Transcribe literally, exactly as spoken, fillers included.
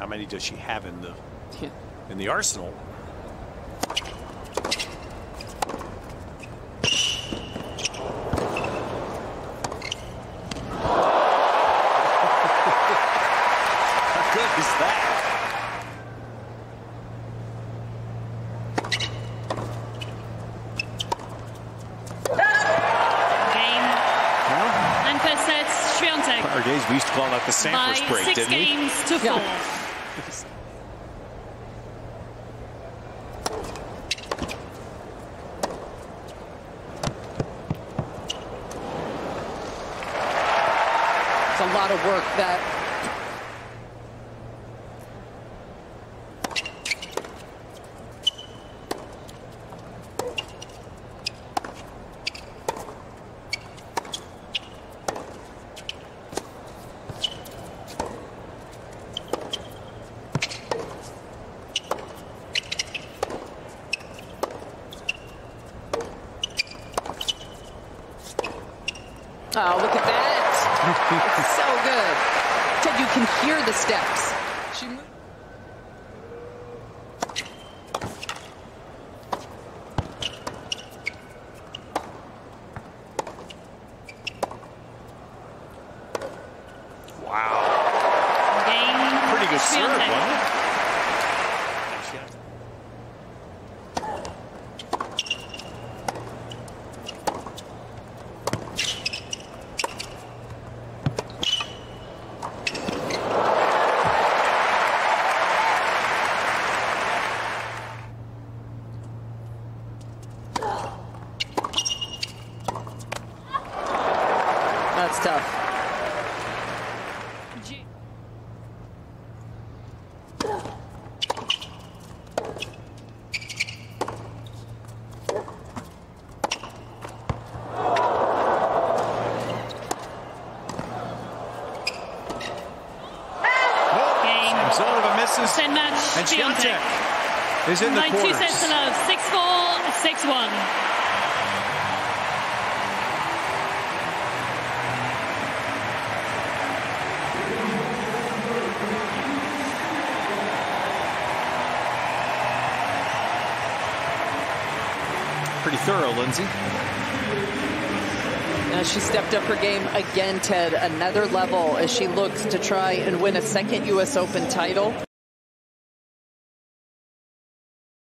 How many does she have in the yeah. in the arsenal? Days we used to call that the Sampras break, six didn't games we? To yeah. four. It's a lot of work that. Oh, look at that. It's so good. Ted, you can hear the steps. She moved. Wow. Dang. Pretty good serve, wasn't it? That's tough. Samsonova misses. And Swiatek is in the quarters. By two sets to love, six four, six one. Pretty thorough, Lindsay. Now she stepped up her game again, Ted. Another level as she looks to try and win a second U S Open title.